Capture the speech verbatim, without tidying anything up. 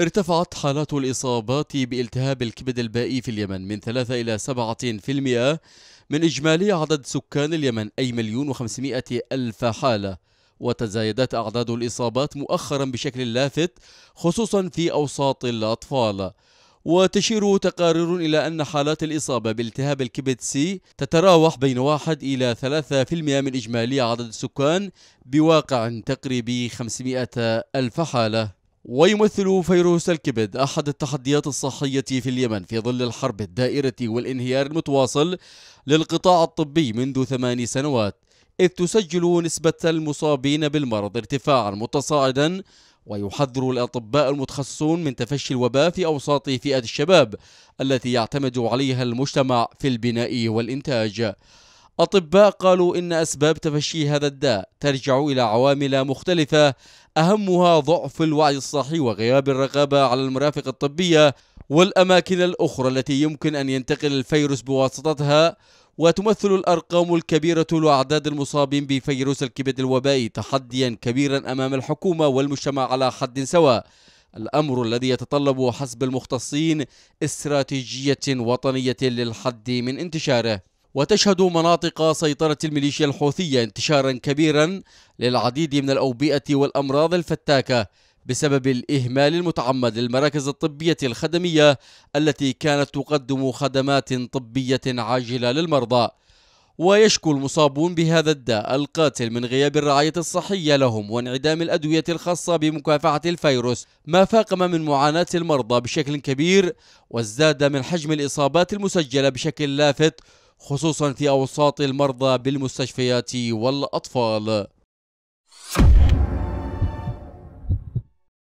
ارتفعت حالات الإصابات بالتهاب الكبد البائي في اليمن من ثلاثة إلى سبعة بالمئة من إجمالي عدد سكان اليمن، أي مليون وخمسمائة ألف حالة. وتزايدت أعداد الإصابات مؤخرا بشكل لافت، خصوصا في أوساط الأطفال. وتشير تقارير إلى أن حالات الإصابة بالتهاب الكبد سي تتراوح بين واحد إلى ثلاثة بالمئة من إجمالي عدد السكان بواقع تقريبي خمسمائة ألف حالة. ويمثل فيروس الكبد أحد التحديات الصحية في اليمن في ظل الحرب الدائرة والانهيار المتواصل للقطاع الطبي منذ ثماني سنوات، إذ تسجل نسبة المصابين بالمرض ارتفاعا متصاعدا. ويحذر الأطباء المتخصصون من تفشي الوباء في أوساط فئة الشباب التي يعتمد عليها المجتمع في البناء والإنتاج. أطباء قالوا إن أسباب تفشي هذا الداء ترجع إلى عوامل مختلفة، أهمها ضعف الوعي الصحي وغياب الرقابة على المرافق الطبية والأماكن الأخرى التي يمكن أن ينتقل الفيروس بواسطتها. وتمثل الأرقام الكبيرة لأعداد المصابين بفيروس الكبد الوبائي تحديا كبيرا أمام الحكومة والمجتمع على حد سواء، الأمر الذي يتطلب حسب المختصين استراتيجية وطنية للحد من انتشاره. وتشهد مناطق سيطرة الميليشيا الحوثية انتشارا كبيرا للعديد من الأوبئة والأمراض الفتاكة بسبب الإهمال المتعمد للمراكز الطبية الخدمية التي كانت تقدم خدمات طبية عاجلة للمرضى. ويشكو المصابون بهذا الداء القاتل من غياب الرعاية الصحية لهم وانعدام الأدوية الخاصة بمكافحة الفيروس، ما فاقم من معاناة المرضى بشكل كبير وازداد من حجم الإصابات المسجلة بشكل لافت، خصوصا في أوساط المرضى بالمستشفيات والأطفال.